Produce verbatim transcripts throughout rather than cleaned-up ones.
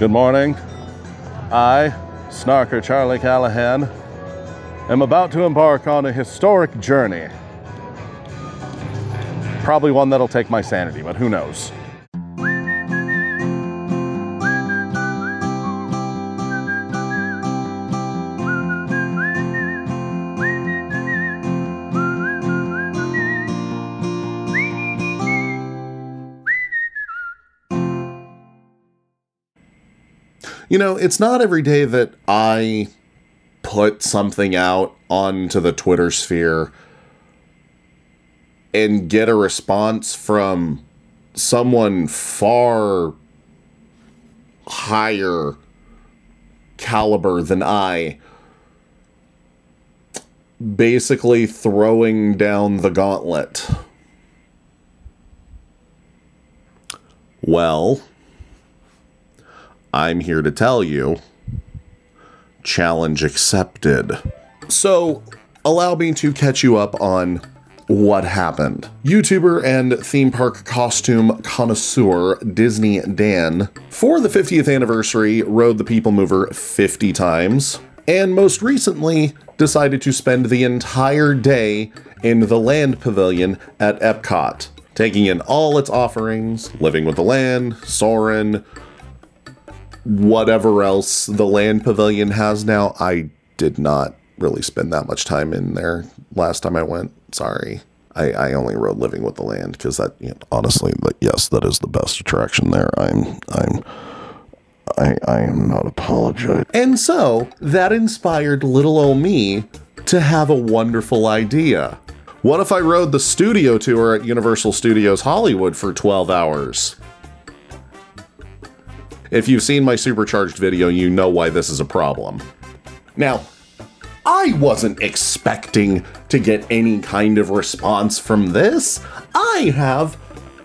Good morning. I, Snarker Charlie Callahan, am about to embark on a historic journey. Probably one that'll take my sanity, but who knows. You know, it's not every day that I put something out onto the Twitter sphere and get a response from someone far higher caliber than I, basically throwing down the gauntlet. Well, I'm here to tell you, challenge accepted. So, allow me to catch you up on what happened. YouTuber and theme park costume connoisseur Disney Dan, for the fiftieth anniversary, rode the People Mover fifty times, and most recently decided to spend the entire day in the Land Pavilion at Epcot, taking in all its offerings, Living with the Land, Soarin', whatever else the Land Pavilion has now. I did not really spend that much time in there last time I went. Sorry. I, I only rode Living with the Land because that, you know, honestly, but yes, that is the best attraction there. I'm, I'm, I, I am not apologizing. And so that inspired little old me to have a wonderful idea. What if I rode the studio tour at Universal Studios Hollywood for twelve hours? If you've seen my Supercharged video, you know why this is a problem. Now, I wasn't expecting to get any kind of response from this. I have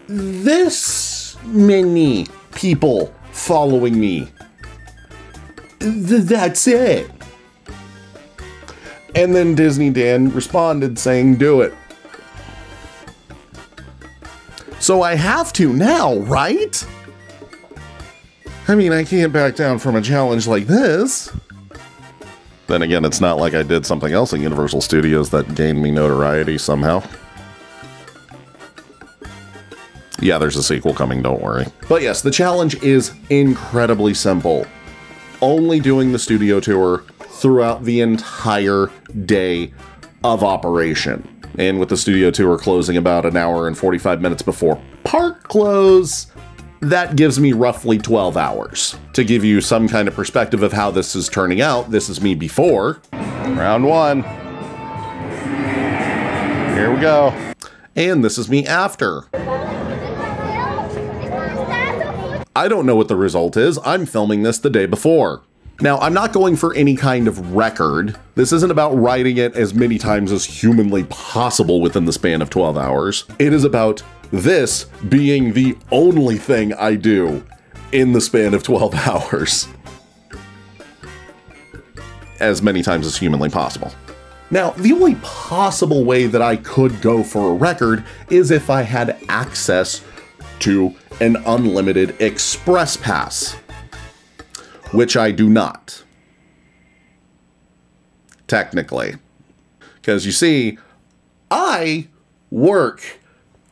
this many people following me. Th- that's it. And then Disney Dan responded saying, do it. So I have to now, right? I mean, I can't back down from a challenge like this. Then again, it's not like I did something else at Universal Studios that gained me notoriety somehow. Yeah, there's a sequel coming, don't worry. But yes, the challenge is incredibly simple. Only doing the studio tour throughout the entire day of operation. And with the studio tour closing about an hour and forty-five minutes before park close, that gives me roughly twelve hours. To give you some kind of perspective of how this is turning out, this is me before. Round one. Here we go. And this is me after. I don't know what the result is. I'm filming this the day before. Now, I'm not going for any kind of record. This isn't about writing it as many times as humanly possible within the span of twelve hours. It is about this being the only thing I do in the span of twelve hours. As many times as humanly possible. Now, the only possible way that I could go for a record is if I had access to an unlimited express pass, which I do not, technically. Because you see, I work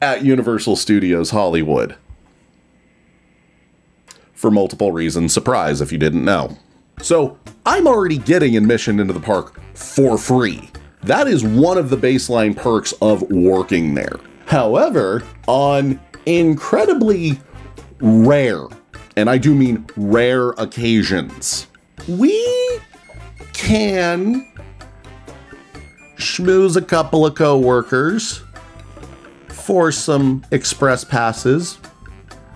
at Universal Studios Hollywood for multiple reasons, surprise if you didn't know. So I'm already getting admission into the park for free. That is one of the baseline perks of working there. However, on incredibly rare, and I do mean rare occasions, we can schmooze a couple of co-workers for some express passes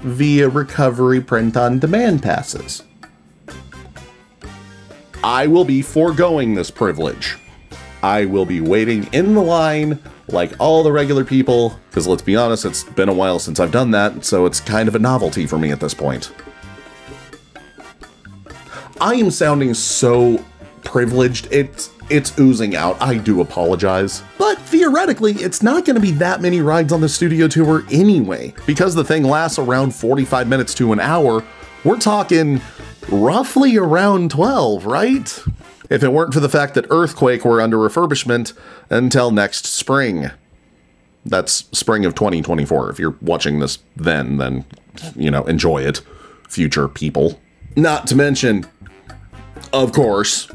via recovery print-on-demand passes. I will be foregoing this privilege. I will be waiting in the line like all the regular people, because let's be honest, it's been a while since I've done that, so it's kind of a novelty for me at this point. I am sounding so privileged, it's, it's oozing out. I do apologize. But theoretically, it's not going to be that many rides on the studio tour anyway. Because the thing lasts around forty-five minutes to an hour, we're talking roughly around twelve, right? If it weren't for the fact that Earthquake were under refurbishment until next spring. That's spring of twenty twenty-four. If you're watching this then, then, you know, enjoy it, future people. Not to mention, of course,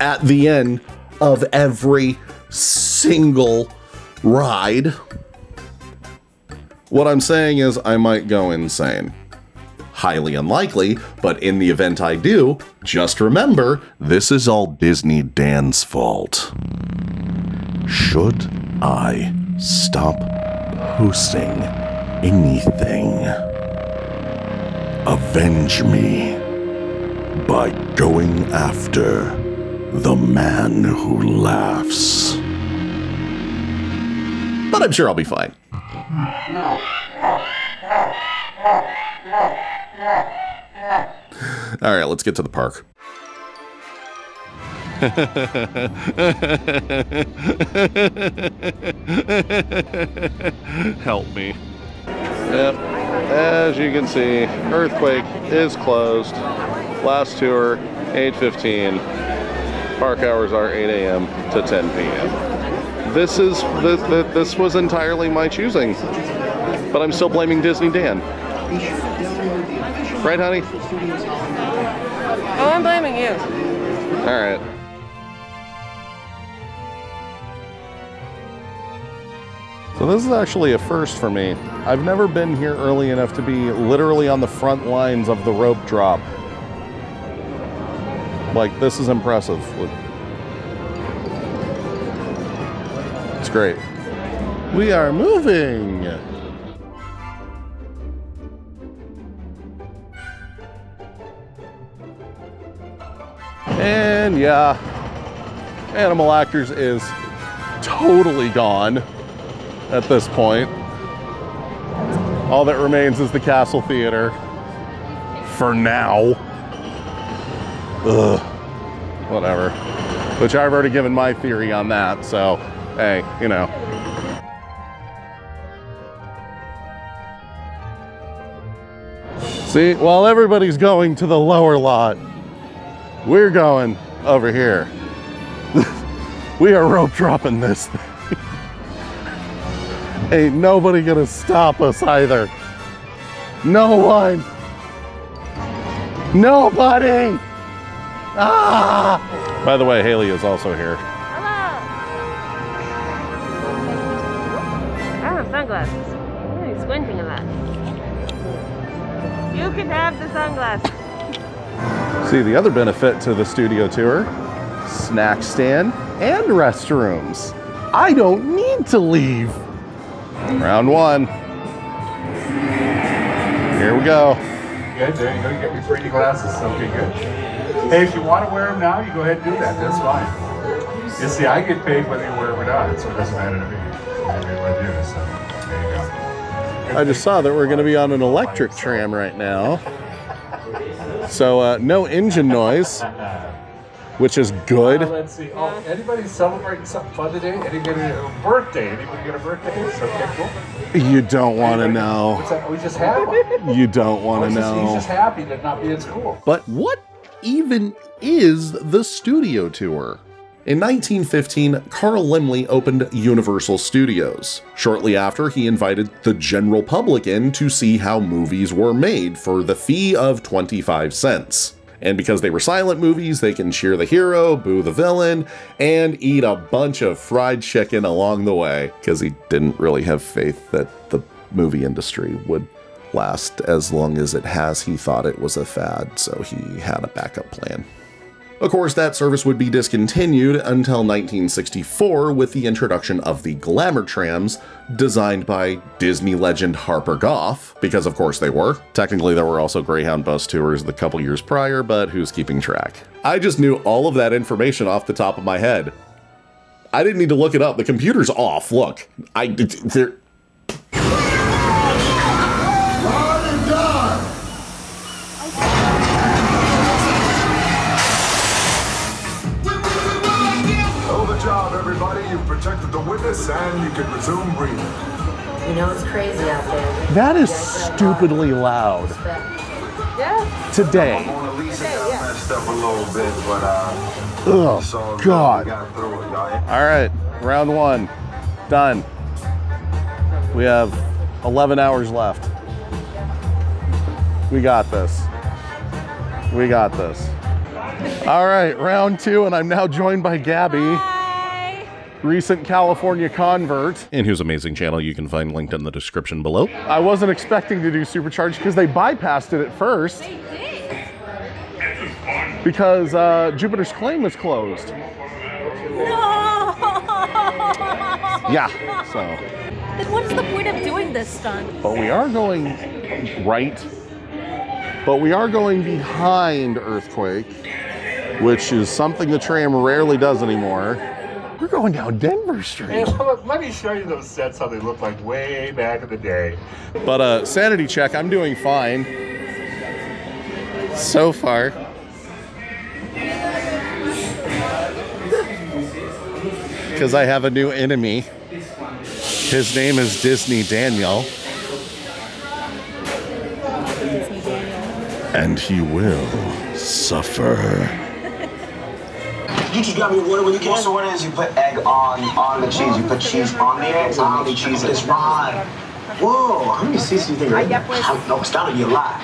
at the end of every single ride, what I'm saying is I might go insane. Highly unlikely, but in the event I do, just remember, this is all Disney Dan's fault. Should I stop posting anything? Avenge me by going after the man who laughs. But I'm sure I'll be fine. All right, let's get to the park. Help me. Yep, as you can see, Earthquake is closed. Last tour, eight fifteen. Park hours are eight A M to ten P M This is this, this was entirely my choosing, but I'm still blaming Disney Dan. Right, honey? Oh, I'm blaming you. All right. So this is actually a first for me. I've never been here early enough to be literally on the front lines of the rope drop. Like, this is impressive. It's great. We are moving. And yeah, Animal Actors is totally gone at this point. All that remains is the Castle Theater for now. Ugh, whatever. Which I've already given my theory on that, so hey, you know. See, while everybody's going to the lower lot, we're going over here. We are rope dropping this thing. Ain't nobody gonna stop us either. No one. Nobody. Ah! By the way, Haley is also here. Hello. I have sunglasses. I'm really squinting a lot. You can have the sunglasses. See, the other benefit to the studio tour, snack stand and restrooms. I don't need to leave. Round one. Here we go. Good, there you go. You get me free glasses, so be good. Hey, if you want to wear them now, you go ahead and do that. That's fine. You see, I get paid whether you wear them or not, so it doesn't matter to me. Whatever you want to do, so there you go. Good. I just saw that we're going to be on an electric tram right now. So uh, no engine noise, which is good. Uh, let's see. Oh, anybody celebrating something fun today? Anybody a birthday? Anybody get a birthday? It's okay, cool. You don't want to know. What's that? We just had one. You don't want to know. He's just happy to not be at school. But what even is the studio tour? In nineteen fifteen, Carl Limley opened Universal Studios. Shortly after, he invited the general public in to see how movies were made for the fee of twenty-five cents. And because they were silent movies, they can cheer the hero, boo the villain, and eat a bunch of fried chicken along the way, because he didn't really have faith that the movie industry would last as long as it has. He thought it was a fad, so he had a backup plan. Of course, that service would be discontinued until nineteen sixty-four with the introduction of the Glamour Trams, designed by Disney legend Harper Goff, because of course they were. Technically, there were also Greyhound bus tours the couple years prior, but who's keeping track? I just knew all of that information off the top of my head. I didn't need to look it up. The computer's off. Look, I did there. Protected the witness and you can resume breathing. You know, it's crazy out there. That is stupidly loud. Yeah. Today. Oh, God. All right, round one, done. We have eleven hours left. We got this. We got this. All right, round two, and I'm now joined by Gabby. Hi. Recent California convert. And whose amazing channel you can find linked in the description below. I wasn't expecting to do Supercharged because they bypassed it at first. They did. Because uh, Jupiter's Claim was closed. No! Yeah, so. Then what is the point of doing this stunt? But we are going right. But we are going behind Earthquake, which is something the tram rarely does anymore. We're going down Denver Street. Hey, let me show you those sets, how they look like way back in the day. But uh, sanity check, I'm doing fine so far. Because I have a new enemy. His name is Disney Daniel. And he will suffer. You just got me water when you can. So what it is, you put egg on on the cheese. You put cheese on the eggs and on the cheese is wrong. Whoa, how many seats do you think? No, it's gotta be a lot.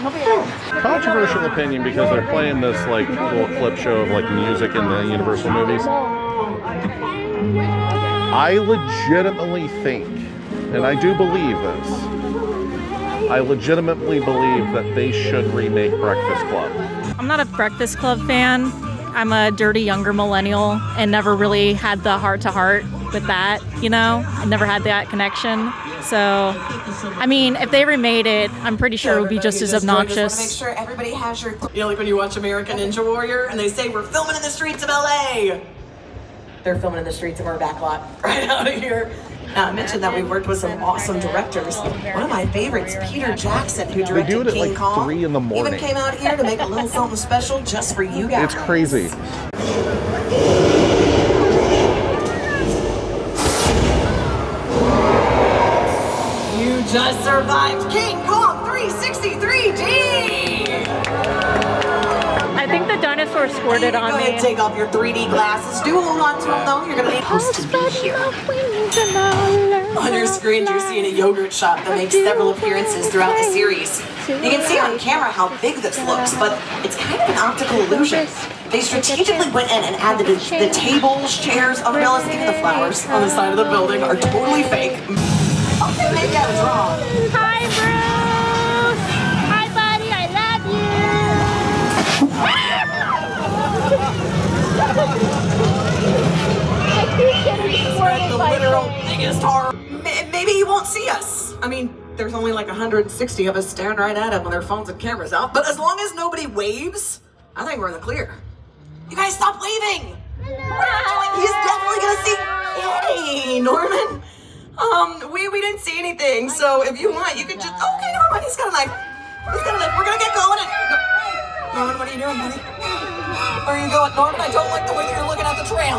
Controversial opinion because they're playing this like little clip show of like music in the Universal movies. I legitimately think, and I do believe this, I legitimately believe that they should remake Breakfast Club. I'm not a Breakfast Club fan. I'm a dirty younger millennial and never really had the heart-to-heart with that, you know? I never had that connection. So, I mean, if they remade it, I'm pretty sure it would be just as obnoxious. Make sure everybody has your... You know, like when you watch American Ninja Warrior and they say, we're filming in the streets of L A. They're filming in the streets of our back lot right out of here. Uh, mentioned that we worked with some awesome directors. One of my favorites, Peter Jackson, who directed King Kong. Three in the morning. Even came out here to make a little something special just for you guys. It's crazy. You just survived King Kong three sixty three D. I think the dinosaur squirted on me. Go ahead and take off your three D glasses. Do hold on to them though. You're gonna need hosts to be here. On your screen, you're seeing a yogurt shop that makes several appearances throughout the series. You can see on camera how big this looks, but it's kind of an optical illusion. They strategically went in and added the, the tables, chairs, umbrellas, even the flowers on the side of the building are totally fake. Okay, maybe I was wrong. Hi, Bruce! Hi, buddy, I love you! Spread the literal biggest horror. Maybe he won't see us. I mean, there's only like one hundred sixty of us staring right at him with their phones and cameras out. But as long as nobody waves, I think we're in the clear. You guys stop waving! What are you doing? He's definitely gonna see. Hey, Norman. Um, we we didn't see anything. So if you want, you can just. Oh, okay, Norman, he's got a knife. He's got a knife. We're gonna get going. And... No. Norman, what are you doing, buddy? Where are you going, Norman? I don't like the way that you're looking at the tram.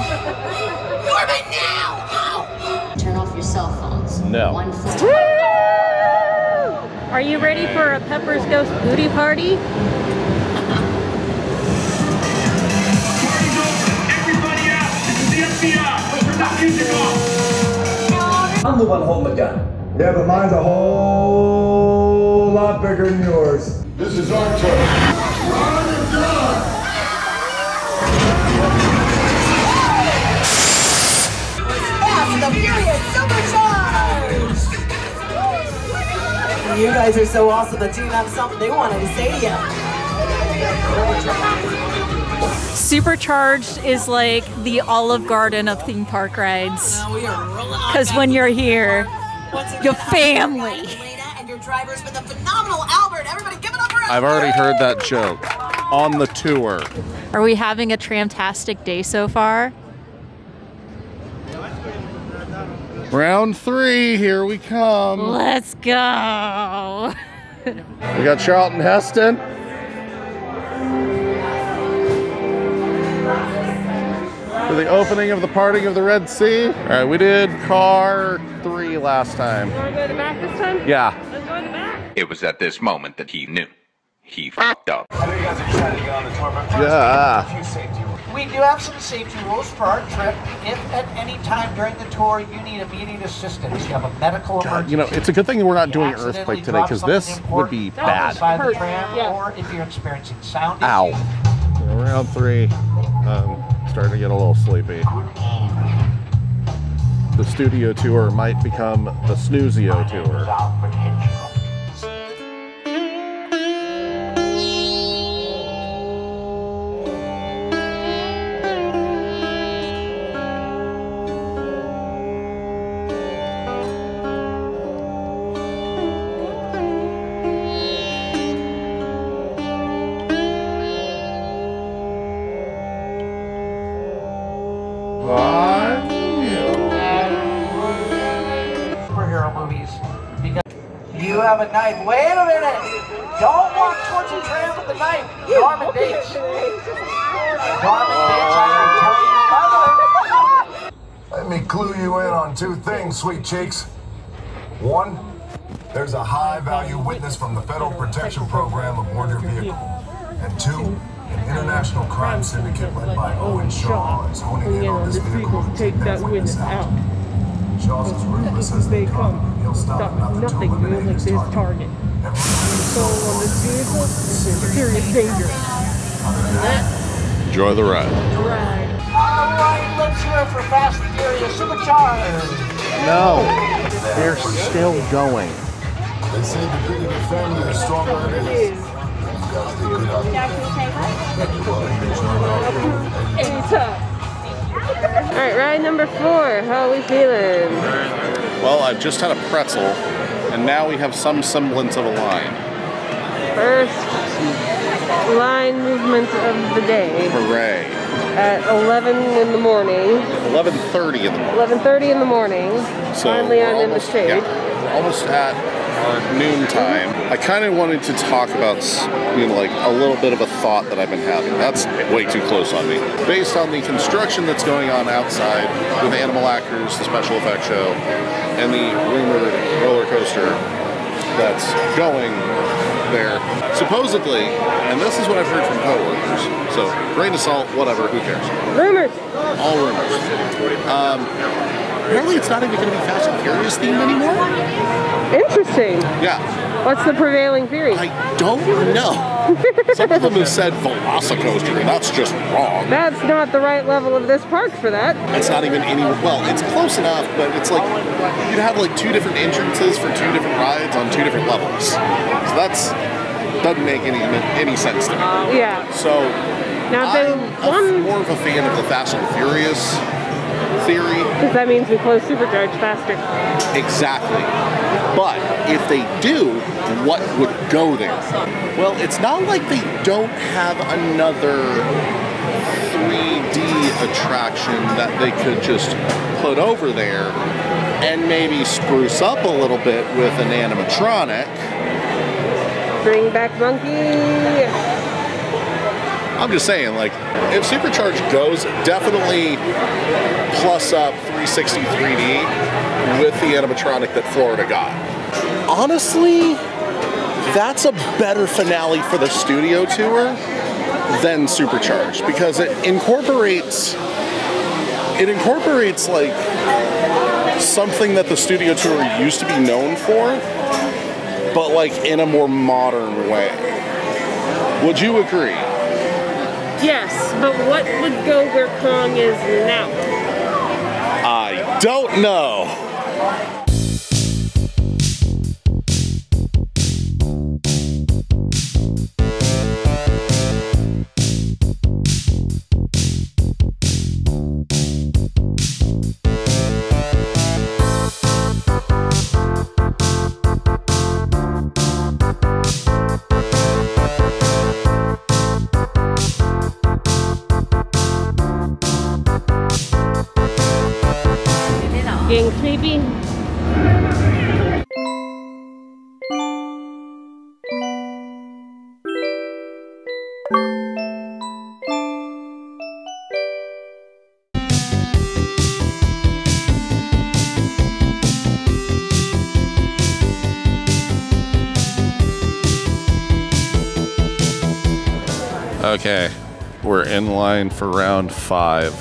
Norman, now! No! Turn off your cell phone. No. Are you ready for a Pepper's Ghost booty party? Everybody out! This is the F B I! But we're not music off! I'm the one holding the gun. Yeah, but mine's a whole lot bigger than yours. This is our turn. Run and gun! Fast and Furious Supercharged! You guys are so awesome. The team have something they wanted to say to you. Supercharged is like the Olive Garden of theme park rides. Because when you're here, your family. I've already heard that joke on the tour. Are we having a tramtastic day so far? Round three, here we come. Let's go. We got Charlton Heston. For the opening of the parting of the Red Sea. All right, we did car three last time. You want to go to the back this time? Yeah. Let's go to the back. It was at this moment that he knew. He fucked up. I know you guys are excited to get on the tour, but first, yeah. safety rules. We do have some safety rules for our trip. If at any time during the tour you need immediate assistance, you have a medical God, emergency. You know, it's a good thing we're not doing Earthquake today, because this would be bad. The tram, yeah. Or if you're experiencing sound issues. Ow. So round three, um, starting to get a little sleepy. The studio tour might become the snoozio tour. A knife. Wait a minute! Don't walk towards the tram with the knife. Norman Bates. Norman Bates, I am telling you, mother. Let me clue you in on two things, sweet cheeks. One, there's a high-value witness from the Federal Protection Program aboard your vehicle, and two, an international crime syndicate led by Owen Shaw is honing in on this vehicle to take that witness out. Shaw's as ruthless as they come. Stop nothing good like this target. Soul on this vehicle is in serious danger. Enjoy the ride. Alright, right, let's hear it for Fast and Furious Supercharged. No, they're still going. They say the bigger the family, the stronger it is. Alright, ride number four. How are we feeling? Well, I've just had a pretzel, and now we have some semblance of a line. First line movement of the day. Hooray. At eleven in the morning. eleven thirty in the morning. eleven thirty in the morning. So finally I'm in the shade. Yeah, almost at our noon time. I kind of wanted to talk about, you know, like a little bit of a thought that I've been having. That's way too close on me. Based on the construction that's going on outside with Animal Actors, the special effects show, and the rumored roller coaster that's going there. Supposedly, and this is what I've heard from coworkers, so grain of salt, whatever, who cares? Rumors! All rumors. Um, apparently it's not even going to be Fast and Furious themed anymore? Interesting. Yeah. What's the prevailing theory? I don't know. Some of them have said Velocicoaster, and that's just wrong. That's not the right level of this park for that. It's not even any, well, it's close enough, but it's like, you'd have like two different entrances for two different rides on two different levels. So that's, doesn't make any any sense to me. Uh, yeah. So, now I'm a, one... more of a fan of the Fast and Furious theory. Because that means we close Supercharged faster. Exactly. But if they do, what would go there? Well, it's not like they don't have another three D attraction that they could just put over there and maybe spruce up a little bit with an animatronic. Bring back Monkey. I'm just saying, like, if Supercharged goes, definitely plus up three sixty three D with the animatronic that Florida got. Honestly, that's a better finale for the studio tour than Supercharged, because it incorporates, it incorporates like something that the studio tour used to be known for, but like in a more modern way. Would you agree? Yes, but what would go where Kong is now? I don't know. Getting sleepy? Okay, we're in line for round five.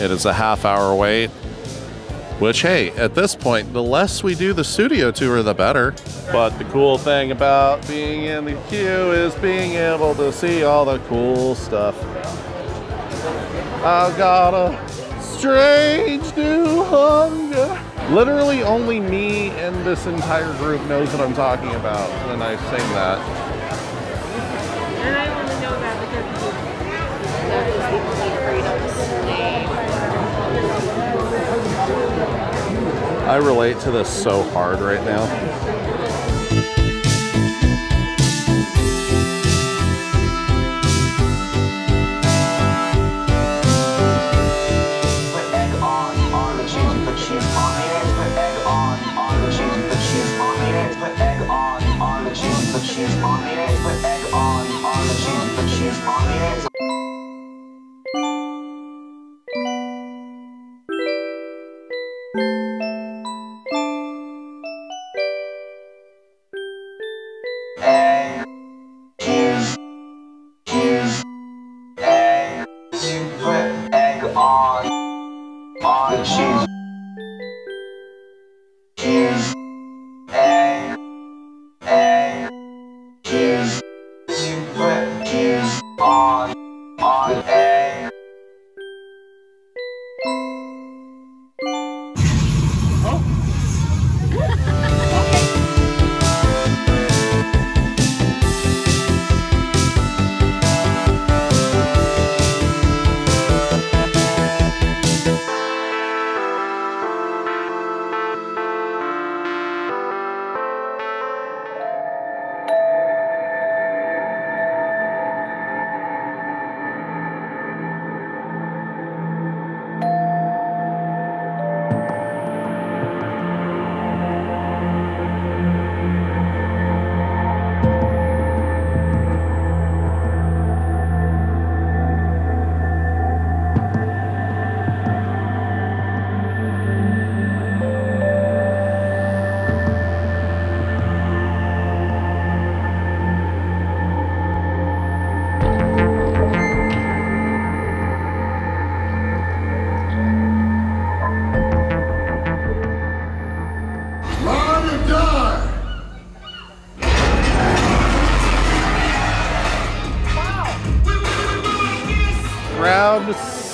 It is a half hour wait, which, hey, at this point, the less we do the studio tour, the better. But the cool thing about being in the queue is being able to see all the cool stuff. I've got a strange new hunger. Literally only me and this entire group knows what I'm talking about when I sing that. And I want to know that because there is people like freedom. I relate to this so hard right now.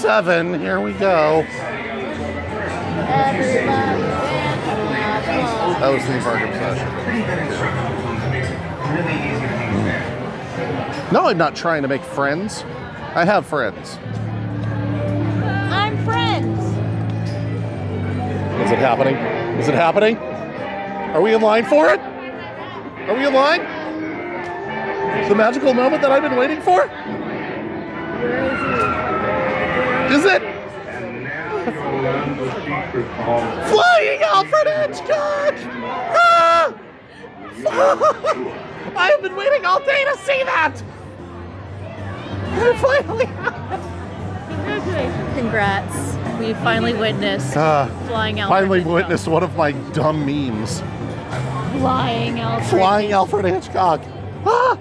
Seven, here we go. That was the park obsession. No, I'm not trying to make friends. I have friends. I'm friends. Is it happening? Is it happening? Are we in line for it? Are we in line? It's the magical moment that I've been waiting for? Is it? Flying Alfred Hitchcock! Ah! I have been waiting all day to see that! And finally! Congratulations. Congrats. We finally witnessed uh, Flying Alfred Finally Hitchcock. witnessed one of my dumb memes. Flying Alfred Flying Hitchcock. Alfred Hitchcock. Ah!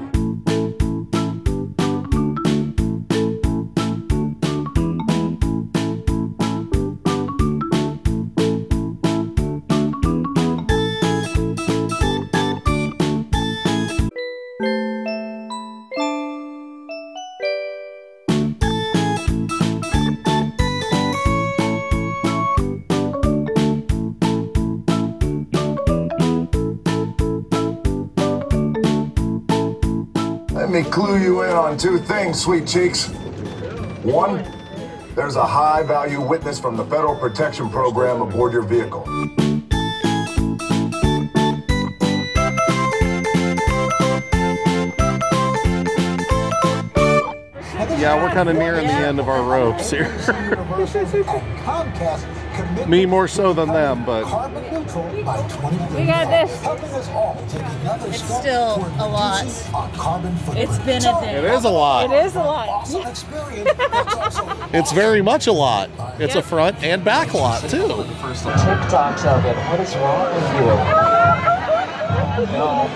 Let me clue you in on two things, sweet cheeks. One, there's a high-value witness from the Federal Protection Program aboard your vehicle. Yeah, we're kind of nearing the end of our ropes here. Me more so than them, but we got this. It's still a lot. It's been a day. It is a lot. It is a lot. It's very much a lot. It's yep. a front and back lot too. TikToks of it. What is wrong with you? Oh,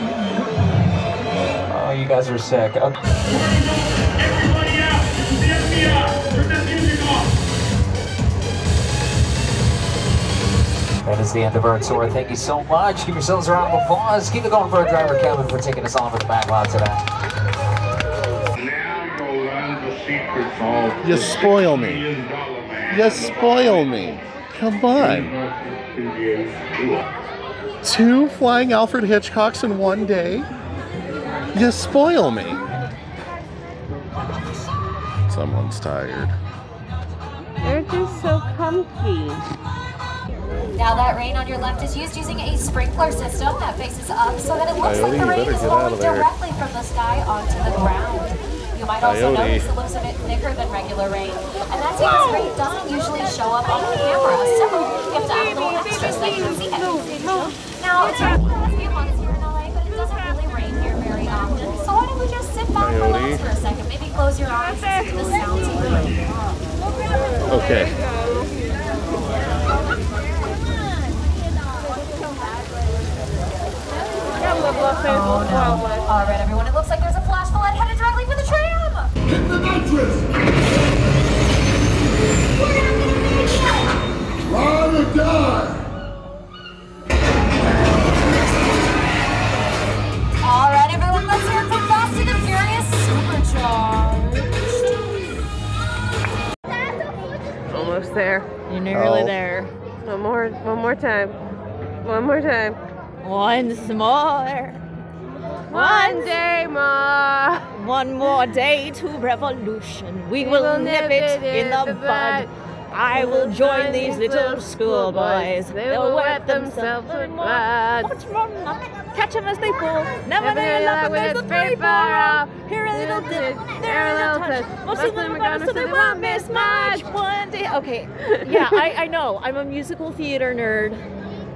you guys are sick. Okay. Everybody out! It's the F B I! Turn that music off! That is the end of Earth Tour. Thank you so much. Give yourselves a round of applause. Keep it going for our driver, Kevin, for taking us all over the back lot today. Now go learn the secrets of... You spoil me. You spoil me. Come on. Two flying Alfred Hitchcocks in one day? You spoil me. Someone's tired. They're just so comfy. Now that rain on your left is used using a sprinkler system that faces up so that it looks Coyote, like the rain is falling directly from the sky onto the ground. You might also Coyote. notice it looks a bit thicker than regular rain. And that's because rain doesn't usually show up on camera, so you have to add little extras that you can see it. Now, it's one of the few months here in L A, but it doesn't really rain here very often. So why don't we just sit back and relax for a second? Maybe close your eyes and see the sounds of the rain. Okay. Oh, no. All right, everyone, it looks like there's a flash flood headed directly for the tram! Hit the nitrous! We're not gonna make it! Ride or die! All right, everyone, let's hear it for Fast and Furious Supercharged. Almost there. You're nearly oh. there. One more, one more time. One more time. One more. One day more. One more day to revolution. We, we will, will nip it in the, the bud. I will join these little schoolboys. They will wet themselves with mud. What's wrong? Catch them as they fall. Never they love them as the very far off. Here a little dip, there a little touch. Most of them are gone, so they won't miss much. One day. Okay. Yeah, I, I know. I'm a musical theater nerd.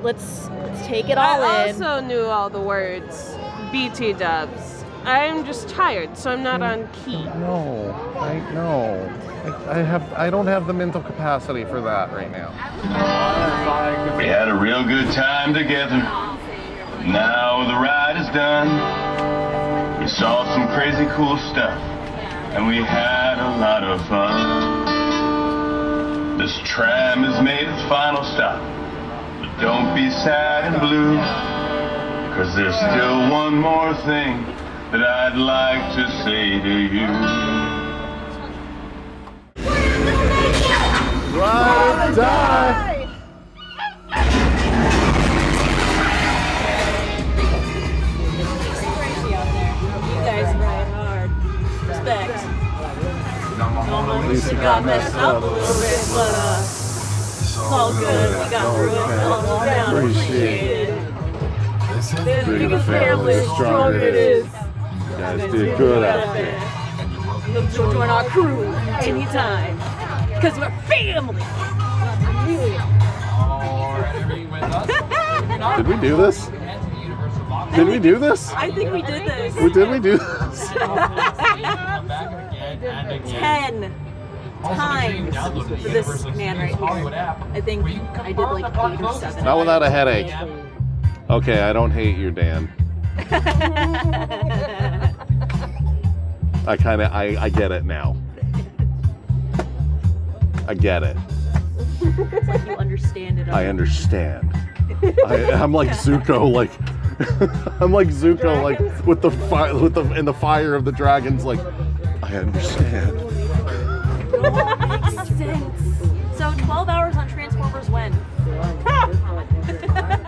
Let's, let's take it all I in. I also knew all the words. B T dubs. I'm just tired, so I'm not on key. No, I know. I, I have. I don't have the mental capacity for that right now. We had a real good time together. Now the ride is done. We saw some crazy cool stuff, and we had a lot of fun. This tram has made its final stop, but don't be sad and blue. Cause there's still one more thing that I'd like to say to you. Ride or die! You guys ride hard. Respect. Lisa got messed up a little bit, but uh, it's all good. We got through it. All around. Appreciate it. The biggest family, the stronger it is. You guys did good out there. You'll join our crew anytime. Because we're family. Did we do this? Did we do this? I think we did this. Did we do this? Ten times for this man right here. I think I did like eight or seven. Not without a headache. Okay, I don't hate you, Dan. I kind of, I, I get it now. I get it. It's like you understand it. I understand. I, I'm like Zuko, like, I'm like Zuko, dragons. Like, with the fire, with the, in the fire of the dragons, like, I understand. So twelve hours on Transformers when?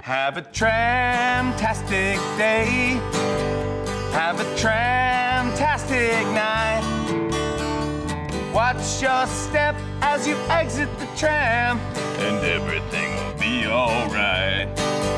Have a tram-tastic day. Have a tram-tastic night. Watch your step as you exit the tram, and everything will be alright.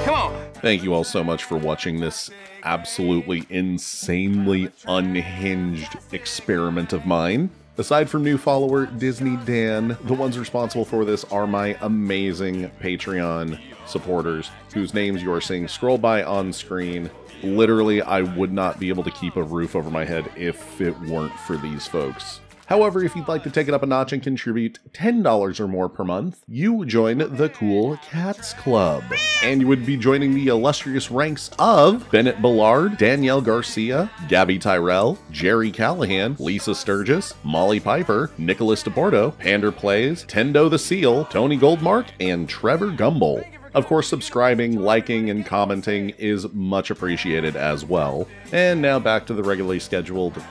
Come on. Thank you all so much for watching this absolutely insanely unhinged experiment of mine. Aside from new follower Disney Dan, the ones responsible for this are my amazing Patreon supporters, whose names you are seeing scroll by on screen. Literally, I would not be able to keep a roof over my head if it weren't for these folks. However, if you'd like to take it up a notch and contribute ten dollars or more per month, you join the Cool Cats Club. And you would be joining the illustrious ranks of Bennett Ballard, Danielle Garcia, Gabby Tyrell, Jerry Callahan, Lisa Sturgis, Molly Piper, Nicholas DePorto, Pander Plays, Tendo the Seal, Tony Goldmark, and Trevor Gumbel. Of course, subscribing, liking, and commenting is much appreciated as well. And now back to the regularly scheduled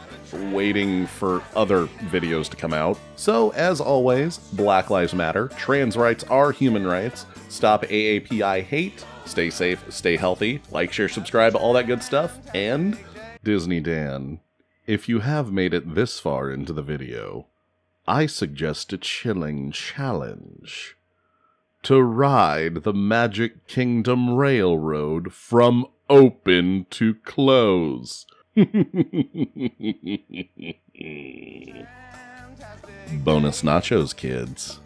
waiting for other videos to come out. So, as always, Black Lives Matter, trans rights are human rights, stop A A P I hate, stay safe, stay healthy, like, share, subscribe, all that good stuff, and Disney Dan. If you have made it this far into the video, I suggest a chilling challenge. To ride the Magic Kingdom Railroad from open to close. Bonus nachos, kids.